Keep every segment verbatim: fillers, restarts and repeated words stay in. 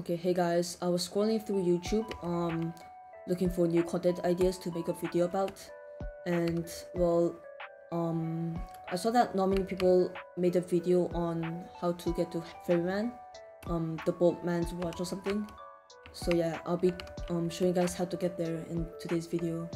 Okay, hey guys, I was scrolling through YouTube, um, looking for new content ideas to make a video about, and well, um, I saw that not many people made a video on how to get to Ferryman, um, the Boatman's Watch or something. So yeah, I'll be um, showing you guys how to get there in today's video.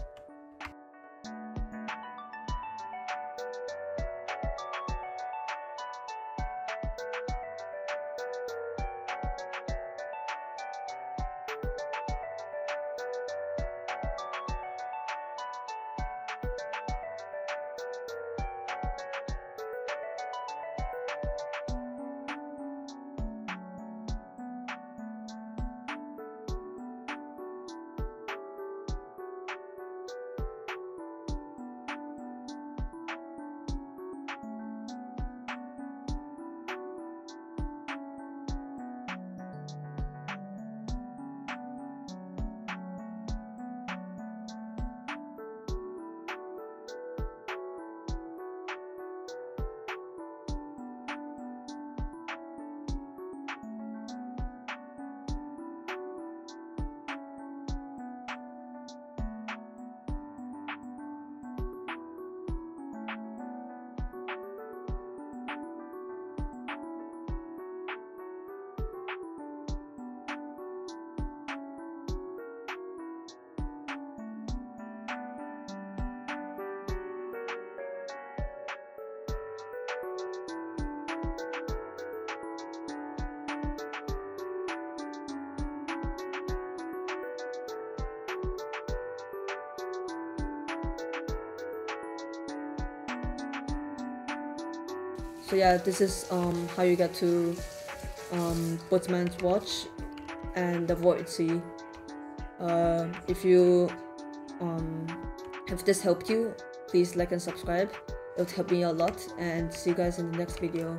So yeah, this is um, how you get to um, Boatman's Watch and the Void Sea. Uh, if you um, if this helped you, please like and subscribe. It would help me a lot, and see you guys in the next video.